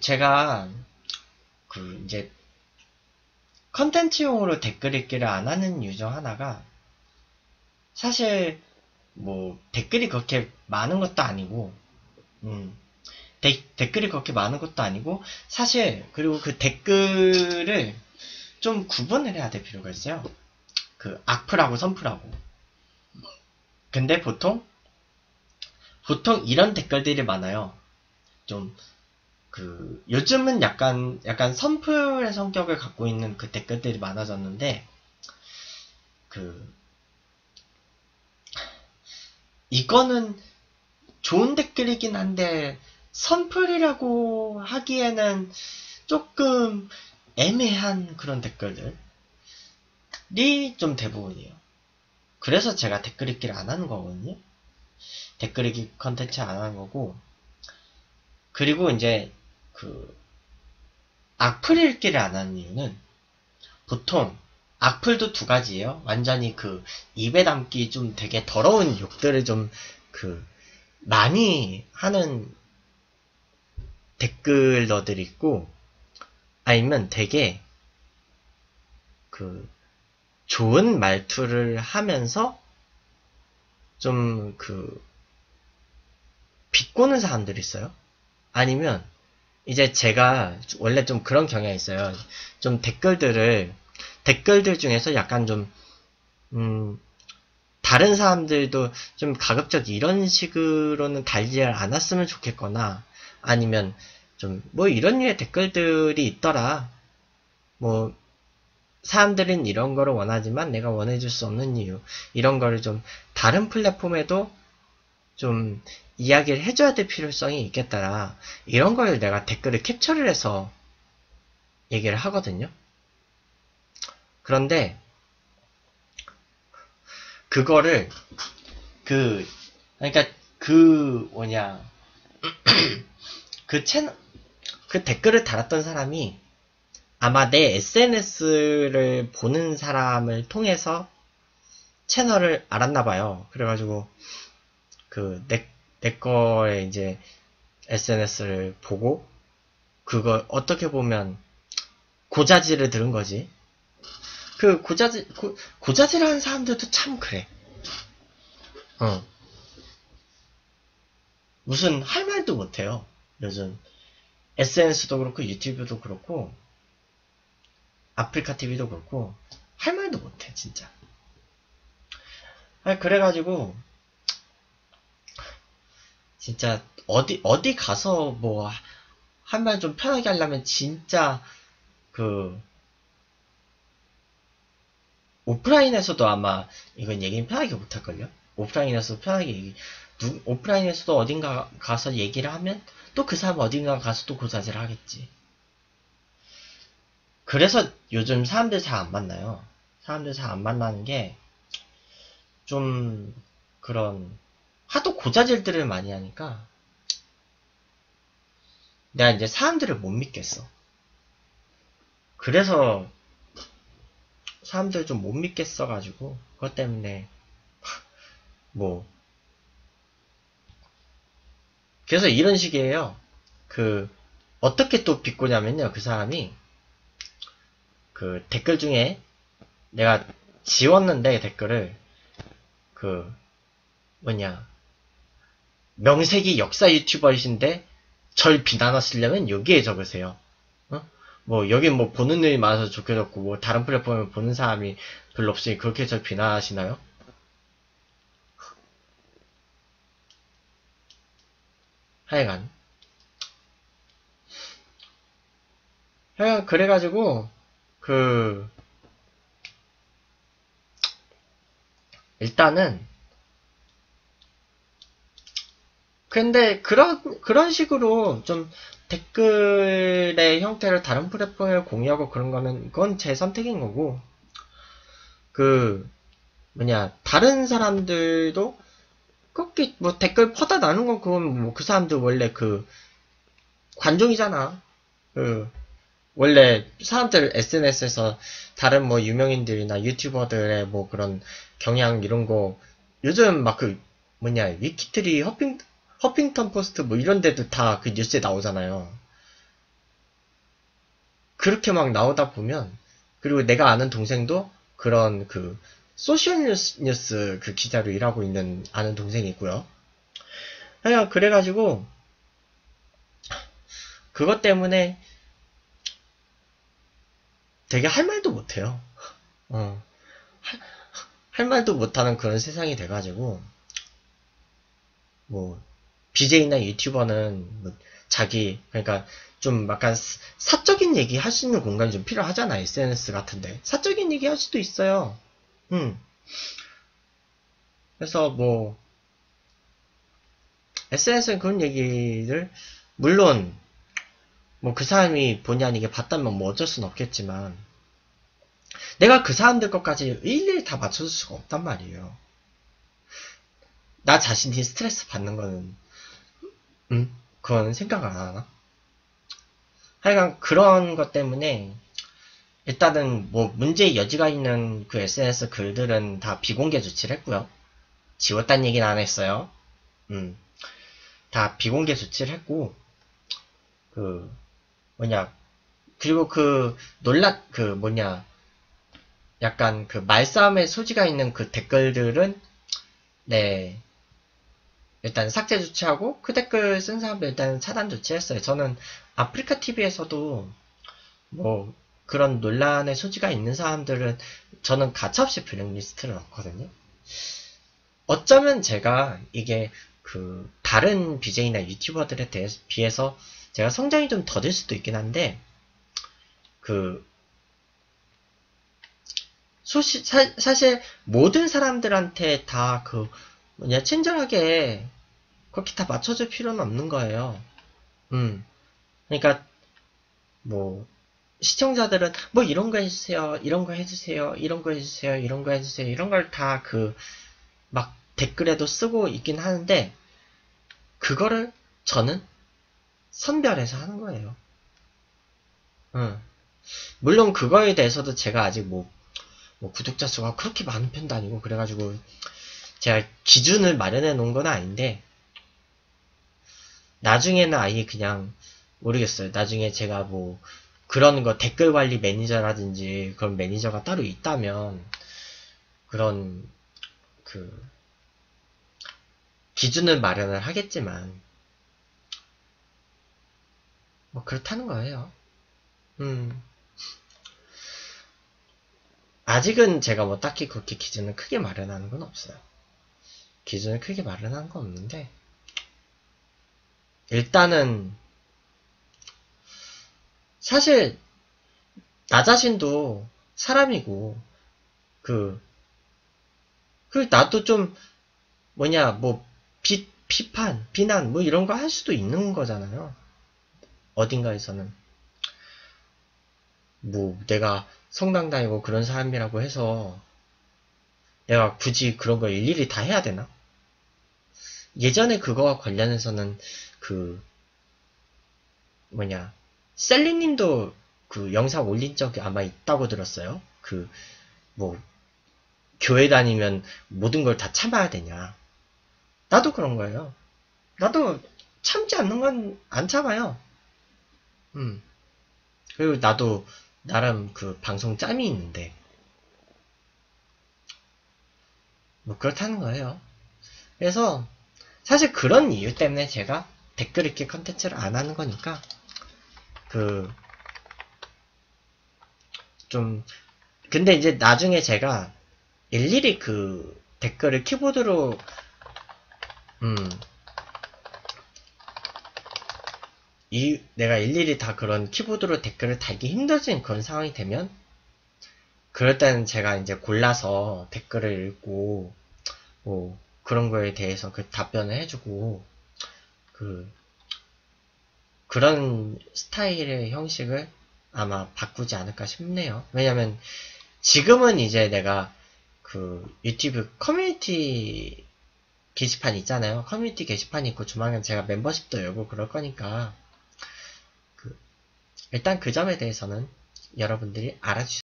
제가 이제 컨텐츠용으로 댓글 읽기를 안 하는 이유 중 하나가, 사실 뭐 댓글이 그렇게 많은 것도 아니고 댓글이 그렇게 많은 것도 아니고, 사실 그리고 그 댓글을 좀 구분을 해야 될 필요가 있어요. 그 악플하고 선플하고. 근데 보통 이런 댓글들이 많아요. 좀 그 요즘은 약간 선플의 성격을 갖고 있는 그 댓글들이 많아졌는데, 그 이거는 좋은 댓글이긴 한데 선플이라고 하기에는 조금 애매한 그런 댓글들이 좀 대부분이에요. 그래서 제가 댓글 읽기를 안 하는 거거든요. 댓글 읽기 컨텐츠 안 하는 거고, 그리고 이제 그 악플 읽기를 안 하는 이유는, 보통 악플도 두 가지예요. 완전히 그 입에 담기 좀 되게 더러운 욕들을 좀 그 많이 하는 댓글러들이 있고, 아니면 되게 그 좋은 말투를 하면서 좀 그 비꼬는 사람들이 있어요. 아니면 이제 제가 원래 좀 그런 경향이 있어요. 좀 댓글들 중에서 약간 좀 다른 사람들도 좀 가급적 이런 식으로는 달지 않았으면 좋겠거나, 아니면 좀 뭐 이런 류의 댓글들이 있더라. 뭐 사람들은 이런 거를 원하지만 내가 원해줄 수 없는 이유, 이런 거를 좀 다른 플랫폼에도 좀 이야기를 해줘야 될 필요성이 있겠더라. 이런 걸 내가 댓글을 캡처를 해서 얘기를 하거든요. 그런데 그거를 그러니까 그 뭐냐 그 채널 그 댓글을 달았던 사람이 아마 내 SNS를 보는 사람을 통해서 채널을 알았나봐요. 그래가지고 그 내 거에 이제 SNS를 보고 그걸 어떻게 보면 고자질을 들은 거지. 그 고자질하는 사람들도 참 그래. 무슨 할 말도 못해요. 요즘 SNS도 그렇고 유튜브도 그렇고 아프리카 TV도 그렇고 할 말도 못해 진짜. 아 그래가지고 진짜 어디 가서 뭐 한 말 좀 편하게 하려면 진짜 그 오프라인에서도 아마 이건 얘기는 편하게 못할걸요. 오프라인에서도 편하게 오프라인에서도 어딘가 가서 얘기를 하면 또 그 사람 어딘가 가서 또 고자질을 하겠지. 그래서 요즘 사람들 잘 안 만나요. 사람들 잘 안 만나는 게 좀 그런 하도 고자질들을 많이 하니까 내가 이제 사람들을 못 믿겠어. 그래서 사람들 좀 못 믿겠어 가지고 그것 때문에 뭐 그래서 이런 식이에요. 그 어떻게 또 비꼬냐면요, 그 사람이 그 댓글 중에 내가 지웠는데 댓글을 그 뭐냐 명색이 역사 유튜버이신데 절 비난하시려면 여기에 적으세요. 뭐 여긴 뭐 보는 일이 많아서 좋겠고 뭐 다른 플랫폼에 보는 사람이 별로 없으니 그렇게 절 비난하시나요? 하여간 그래가지고 그 일단은 근데 그런 식으로 좀 댓글의 형태를 다른 플랫폼에 공유하고 그런 거는 그건 제 선택인 거고, 그 뭐냐 다른 사람들도 그렇게 뭐 댓글 퍼다 나는 건 그건 뭐 그 사람들 원래 그 관종이잖아. 그 원래 사람들 SNS에서 다른 뭐 유명인들이나 유튜버들의 뭐 그런 경향 이런 거 요즘 막 그 뭐냐 위키트리 허핑턴 포스트 뭐 이런 데도 다 그 뉴스에 나오잖아요. 그렇게 막 나오다 보면, 그리고 내가 아는 동생도 그런 그 소셜뉴스 그 기자로 일하고 있는 아는 동생이 있고요. 그냥 그래가지고 그것 때문에 되게 할 말도 못해요. 할 말도 못하는 그런 세상이 돼가지고, 뭐 BJ나 유튜버는 뭐 자기, 그러니까 좀 약간 사적인 얘기 할 수 있는 공간이 좀 필요하잖아. SNS 같은데 사적인 얘기 할 수도 있어요. 그래서 뭐 SNS는 그런 얘기를, 물론 뭐 그 사람이 본의 아니게 봤다면 뭐 어쩔 수는 없겠지만, 내가 그 사람들 것까지 일일이 다 맞춰줄 수가 없단 말이에요. 나 자신이 스트레스 받는 거는, 그건 생각 안 하나? 하여간 그런 것 때문에 일단은 뭐 문제의 여지가 있는 그 SNS 글들은 다 비공개 조치를 했고요. 지웠단 얘기는 안 했어요. 다 비공개 조치를 했고, 그 뭐냐, 그리고 그 약간 그 말싸움의 소지가 있는 그 댓글들은, 네, 일단 삭제 조치하고 그 댓글 쓴 사람들 일단 차단 조치했어요. 저는 아프리카 TV에서도 뭐 그런 논란의 소지가 있는 사람들은 저는 가차없이 블랙리스트를 넣거든요. 어쩌면 제가 이게 그 다른 BJ나 유튜버들에 비해서 제가 성장이 좀 더딜 수도 있긴 한데, 그 사실 모든 사람들한테 다 그 뭐냐 친절하게 그렇게 다 맞춰줄 필요는 없는 거예요. 그러니까 뭐 시청자들은 뭐 이런 거 해주세요, 이런 거 해주세요, 이런 거 해주세요, 이런 거 해주세요, 이런 걸 다 그 막 댓글에도 쓰고 있긴 하는데, 그거를 저는 선별해서 하는 거예요. 물론 그거에 대해서도 제가 아직 뭐 구독자 수가 그렇게 많은 편도 아니고, 그래가지고 제가 기준을 마련해 놓은 건 아닌데, 나중에는 아예 그냥 모르겠어요. 나중에 제가 뭐 그런 거 댓글 관리 매니저라든지 그런 매니저가 따로 있다면 그런 그 기준을 마련을 하겠지만, 뭐 그렇다는 거예요. 아직은 제가 뭐 딱히 그렇게 기준을 크게 마련하는 건 없어요. 기준을 크게 마련한 건 없는데, 일단은 사실 나 자신도 사람이고, 나도 좀 뭐냐 뭐 비판, 비난 뭐 이런 거 할 수도 있는 거잖아요. 어딘가에서는 뭐 내가 성당 다니고 그런 사람이라고 해서 내가 굳이 그런 걸 일일이 다 해야 되나? 예전에 그거와 관련해서는 그 뭐냐 셀리님도 그 영상 올린 적이 아마 있다고 들었어요. 그 뭐 교회 다니면 모든 걸 다 참아야 되냐. 나도 그런 거예요. 나도 참지 않는 건 안 참아요. 그리고 나도 나름 그 방송 짬이 있는데, 뭐 그렇다는 거예요. 그래서 사실 그런 이유 때문에 제가 댓글 읽기 컨텐츠를 안 하는 거니까, 그 좀 근데 이제 나중에 제가 일일이 그 댓글을 키보드로 내가 일일이 다 그런 키보드로 댓글을 달기 힘들어진 그런 상황이 되면, 그럴 때는 제가 이제 골라서 댓글을 읽고, 뭐, 그런 거에 대해서 그 답변을 해주고, 그런 스타일의 형식을 아마 바꾸지 않을까 싶네요. 왜냐면, 지금은 이제 내가 그 유튜브 커뮤니티 게시판 있잖아요. 커뮤니티 게시판이 있고, 조만간 제가 멤버십도 열고 그럴 거니까, 일단 그 점에 대해서는 여러분들이 알아주세요.